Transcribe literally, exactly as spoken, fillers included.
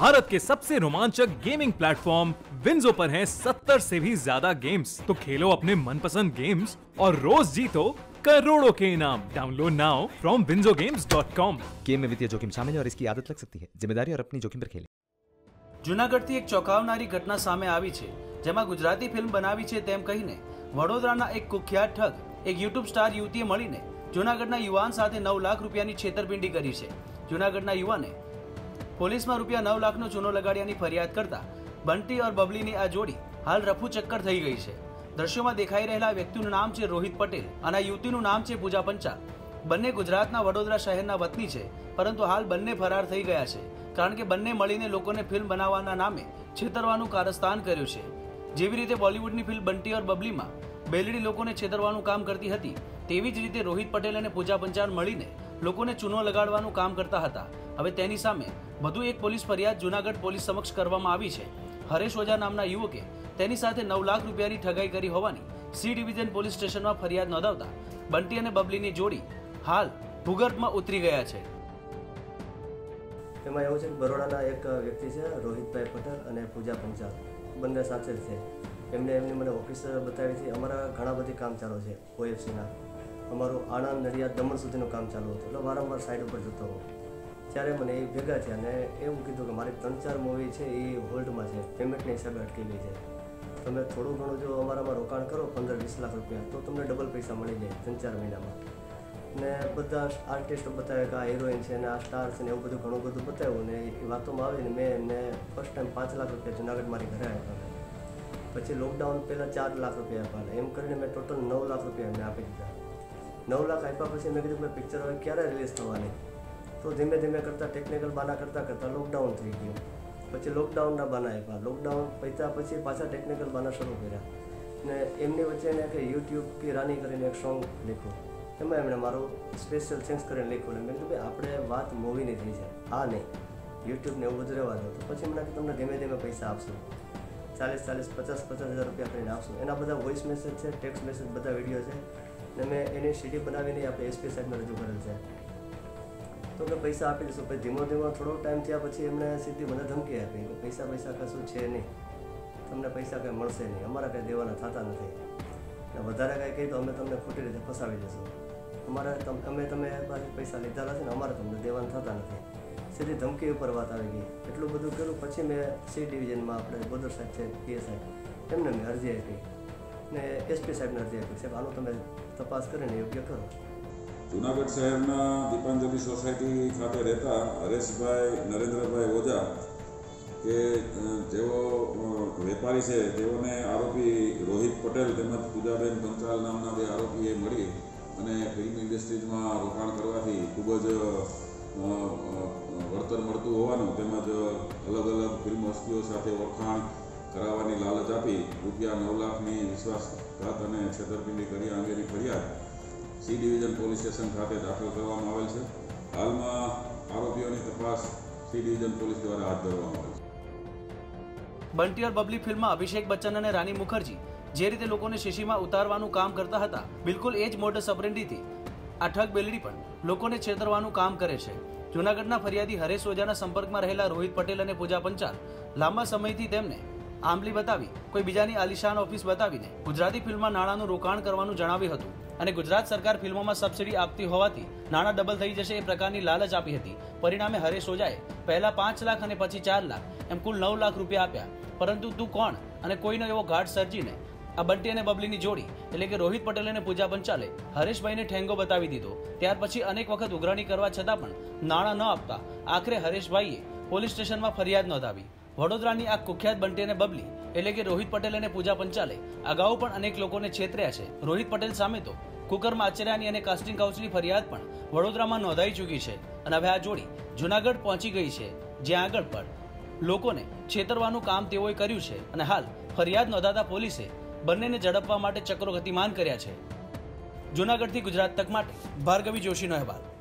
भारत के सबसे रोमांचक गेमिंग प्लेटफॉर्म विंजो पर हैं सत्तर से भी ज्यादा गेम्स। तो खेलो अपने मनपसंद गेम्स और रोज जीतो करोड़ों के इनाम। Download now from WinZO games dot com. Game में वित्तीय जोखिम शामिल है और इसकी आदत लग सकती है। जिम्मेदारी और अपनी जोखिम पर खेलें। જૂનાગઢથી એક ચોંકાવનારી ઘટના સામે આવી છે, જેમાં ગુજરાતી ફિલ્મ બનાવી છે તેમ કહીને વડોદરાના એક કુખ્યાત ઠગ એક યુટ્યુબ સ્ટાર યુવતીએ મળીને જૂનાગઢના યુવાન સાથે નવ લાખ રૂપિયાની છેતરપિંડી કરી છે। જૂનાગઢના યુવાને પોલીસમાં રૂપિયા નવ લાખનો ચૂનો લગાડ્યાની ફરિયાદ કરતા બંટી ઓર બબલીની આ જોડી હાલ રફુ ચક્કર થઈ ગઈ છે। દ્રશ્યોમાં દેખાઈ રહેલા વ્યક્તિનું નામ છે રોહિત પટેલ અને આ યુવતીનું નામ છે પૂજા પંચાલ। બંને ગુજરાતના વડોદરા શહેરના વતની છે, પરંતુ હાલ બંને ફરાર થઈ ગયા છે, कारण के बने मिली लोगों ने फिल्म बनावाना नामे छेतरवानु कारस्थान कर्यु छे। जेवी रीते बॉलीवुड नी फिल्म बंटी और बबली में बेलडी लोगों ने छेतरवानु काम करती हती, तेवी ज रीते रोहित पटेल अने पूजा पंचाल मळीने लोगोने चूनो लगाड़वानु काम करता हता। हवे तेनी सामे वधु एक पोलीस फरियाद जूनागढ़ पोलीस समक्ष करवामां आवी छे। हरेश ओजा नामना युवके तेनी साथे नौ लाख रूपियानी ठगाई करी होवानी सी डिविजन पोलीस स्टेशन में फरियाद नोंधावता बंटी अने बबलीनी जोड़ी हाल भूगर्भ में उतरी गया छे। एम एवं बरोड़ा एक व्यक्ति है रोहित भाई पटेल और पूजा पंचाल बने साक्षर है। एमने एमने मैंने ऑफिस बताई थी। अमरा घना बधी काम चालू है। ओएफसी अमरु आणंद नड़ियाद दमण सुधीन काम चालू हो, वारंवार साइड पर जता हो तरह मैंने भेगा थे। एवं कीधु कि मारी तीन चार मूवी है ये होल्ड में है, पेमेंट ने हिसाब अटकी गई है। तब थोड़ू घणु जो अमरा में रोकाण करो पंदर वीस लाख रुपया तो तमने डबल पैसा मिली जाए तीन चार महीना में। ने बधा आर्टिस्ट बताया कि आ हीरोइन है, आ स्टार है, एवं बधुं घणुं बधुं बताव्युं ने ए वातों में आवीने मैं एमने फर्स्ट टाइम पांच लाख रुपया जूनागढ़ मारी घरे आप्या। पछी लॉकडाउन पहला चार लाख रुपया आप्या, एम करीने मैं टोटल नौ लाख रुपया एमने आपी दीधा। नौ लाख आप्या पछी मैं कीधुं के पिक्चर हवे क्यारे रिलीज थवानी, तो धीमे धीमे करता टेक्निकल बाना करता करता लॉकडाउन थई गयुं। पछी लॉकडाउन बाना आप्या, लॉकडाउन पत्या पछी पाछा टेक्निकल बाना शुरू कर्या ने एमनी वच्चे ने के यूट्यूब की रानी करीने एक सॉन्ग लिख्यो। એમાં એમણે મારો સ્પેશિયલ ચેન્જ કરીને લખ્યું ને મેં કીધું ભાઈ આપણે વાત મૂવીની થઈ છે, આ નહીં યુટ્યુબને એવું બધું રહેવા દો। તો પછી એમણે કે તમને ધીમે ધીમે પૈસા આપશું, ચાલીસ ચાલીસ પચાસ પચાસ હજાર રૂપિયા કરીને આપશું। એના બધા વોઇસ મેસેજ છે, ટેક્સ્ટ મેસેજ, બધા વિડીયો છે ને મેં એની સીડી બનાવીને આપણે એસપી સાહેબને રજૂ કરેલ છે। તો કે પૈસા આપી દઈશું, પછી ધીમો ધીમો થોડો ટાઈમ થયા પછી એમણે સીધી મને ધમકી આપી કે પૈસા પૈસા કશું છે નહીં, તમને પૈસા કંઈ મળશે નહીં, અમારા કંઈ દેવાના થતા નથી, વધારે કંઈ કહી તો અમે તમને ખોટી રીતે ફસાવી દઈશું, अमारा अमे तमे पास पैसा लीधा था ने अमारा तमने देवाना थता नथी। सीधी धमकी पर बात आई गई। एटलुं बधुं कर्युं पछी मैं सी डिविजन में आपणे बोदर साहेब छे पीएस साहेब एमने मैं अरजी आपी ने एसपी साहेबने अरजी आपी साहेब आनो तमे तपास करीने योग्य करो। जूनागढ़ शहेरना दीपांजलि सोसायटी खाते रहता हरेशभाई नरेन्द्रभाई ओझा के जेओ वेपारी छे तेओने आरोपी रोहित पटेल तथा पूजाबेन पंचाल नामना बे आरोपीए मळी અને ફિલ્મ ઇન્ડસ્ટ્રીઝમાં રોકાણ કરવાથી ખૂબ જ વળતર મળતું હોવાનું તેમજ અલગ અલગ ફિલ્મ હસ્તીઓ સાથે વખાણ કરાવવાની લાલચ આપી રૂપિયા નવ લાખની વિશ્વાસઘાત અને છેતરપિંડી કરી અંગેની ફરિયાદ સી ડિવિઝન પોલીસ સ્ટેશન ખાતે દાખલ કરવામાં આવેલ છે। હાલમાં આરોપીઓની તપાસ સી ડિવિઝન પોલીસ દ્વારા હાથ ધરવામાં આવેલ છે। બંટી ઓર બબલી ફિલ્મમાં અભિષેક બચ્ચન અને રાની મુખર્જી जे रीते लोगों ने शीशी में उतारवानु काम करता हता, बिल्कुल एज मोडस ऑपरेंडी थी आ ठग बेलडी पण लोगों ने छेतरवानु काम करे छे। जूनागढ़ना फरियादी हरेश ओझाना संपर्क में रहेला रोहित पटेल अने पूजा पंचाल लांबा समयथी तेमने आंबली बतावी कोई बीजानी आलिशान ऑफिस बतावीने गुजराती फिल्म में नाणांनु रोकाण करवानु जणाव्युं हतुं अने गुजरात सरकार फिल्मों में सब्सिडी आपती होवाथी नाणां डबल थई जशे ए प्रकारनी लालच आपी हती। परिणामे हरेश ओझाए पहला पांच लाख अने पछी चार लाख एम कुल नौ लाख रूपिया आप्या, परंतु तू कोण अने कोईनो एवो घाट सर्जीने आ बंटी अने बबलीनी जोड़ी एटले के रोहित पटेल अने पूजा पंचाले हरेशभाईने ठेंगो बतावी दीधो। त्यार पछी अनेक वखत उघराणी करवा छतां पण नाणां न आपता आखरे हरेशभाईए पोलीस स्टेशनमां फरियाद नोंधावी। वडोदरानी आ कुख्यात बंटी अने बबली एटले के रोहित पटेल अने पूजा पंचाले अगाऊ पण अनेक लोकोने छेतर्या छे। रोहित पटेल सामे तो कुकर्म आचर्यानी अने कास्टिंग काउचनी फरियाद पण वडोदरामां नोंधाई चूकी छे अने हवे आ जोड़ी जूनागढ़ पहोंची गई छे, ज्यां आगळ पण लोकोने छेतरवानुं काम तेओए कर्युं छे अने हाल फरियाद नोंधाता पोलीसे બંનેને ઝડપવા માટે ચક્રો ગતિમાન કર્યા છે। જૂનાગઢથી ગુજરાત તક માટે ભાર્ગવી જોશીનો અહેવાલ।